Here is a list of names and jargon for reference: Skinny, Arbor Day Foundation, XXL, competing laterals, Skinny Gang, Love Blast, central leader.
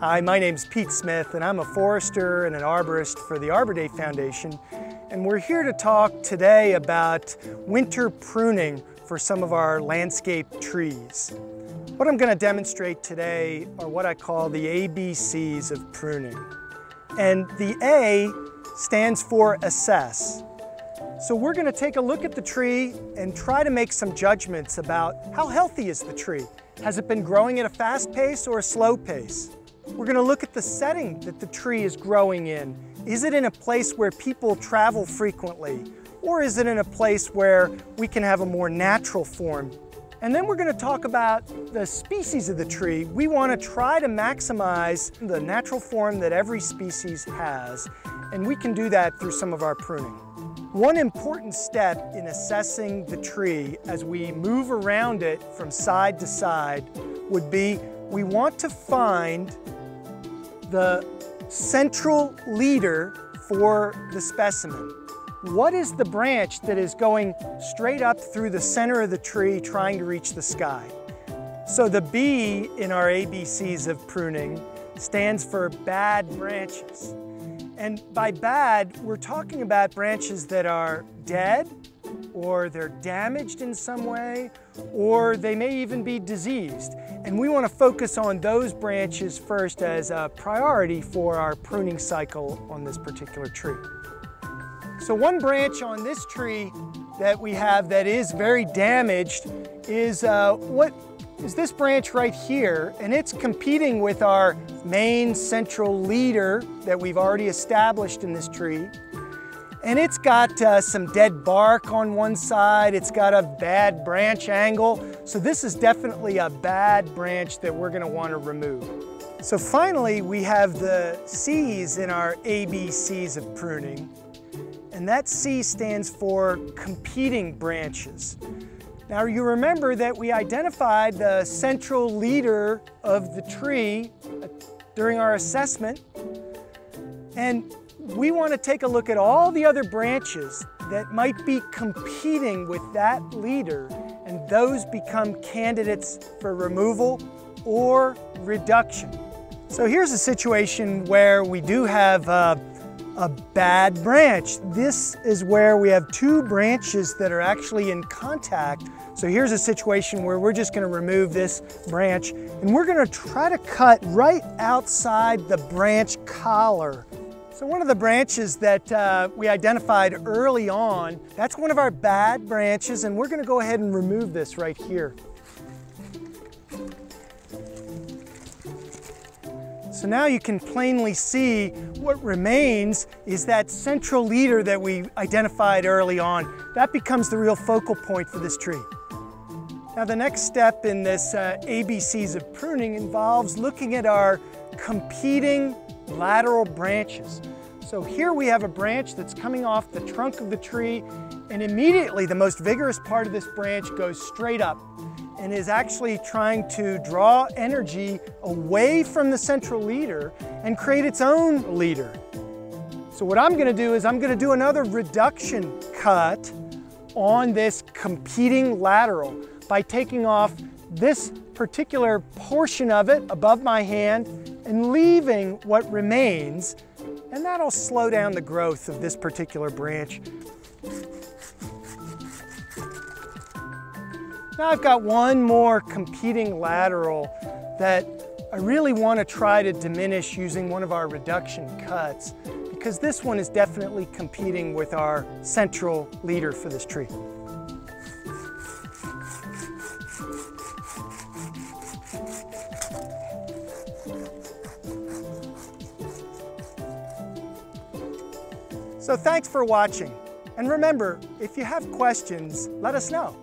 Hi, my name's Pete Smith, and I'm a forester and an arborist for the Arbor Day Foundation, and we're here to talk today about winter pruning for some of our landscape trees. What I'm going to demonstrate today are what I call the ABCs of pruning. And the A stands for assess. So we're going to take a look at the tree and try to make some judgments about how healthy is the tree. Has it been growing at a fast pace or a slow pace? We're going to look at the setting that the tree is growing in. Is it in a place where people travel frequently? Or is it in a place where we can have a more natural form? And then we're going to talk about the species of the tree. We want to try to maximize the natural form that every species has. And we can do that through some of our pruning. One important step in assessing the tree as we move around it from side to side would be we want to find the central leader for the specimen. What is the branch that is going straight up through the center of the tree trying to reach the sky? So the B in our ABCs of pruning stands for bad branches. And by bad, we're talking about branches that are dead, or they're damaged in some way, or they may even be diseased. And we want to focus on those branches first as a priority for our pruning cycle on this particular tree. So one branch on this tree that we have that is very damaged is this branch right here, and it's competing with our main central leader that we've already established in this tree. And it's got some dead bark on one side, it's got a bad branch angle, so this is definitely a bad branch that we're going to want to remove. So finally we have the C's in our ABCs of pruning, and that C stands for competing branches. Now you remember that we identified the central leader of the tree during our assessment, and we want to take a look at all the other branches that might be competing with that leader, and those become candidates for removal or reduction. So here's a situation where we do have a bad branch. This is where we have two branches that are actually in contact. So here's a situation where we're just going to remove this branch, and we're going to try to cut right outside the branch collar. So one of the branches that we identified early on, that's one of our bad branches, and we're going to go ahead and remove this right here. So now you can plainly see what remains is that central leader that we identified early on. That becomes the real focal point for this tree. Now the next step in this ABCs of pruning involves looking at our competing lateral branches. So here we have a branch that's coming off the trunk of the tree, and immediately the most vigorous part of this branch goes straight up and is actually trying to draw energy away from the central leader and create its own leader. So what I'm going to do is I'm going to do another reduction cut on this competing lateral by taking off this particular portion of it above my hand and leaving what remains, and that'll slow down the growth of this particular branch. Now I've got one more competing lateral that I really want to try to diminish using one of our reduction cuts, because this one is definitely competing with our central leader for this tree. So thanks for watching, and remember, if you have questions, let us know.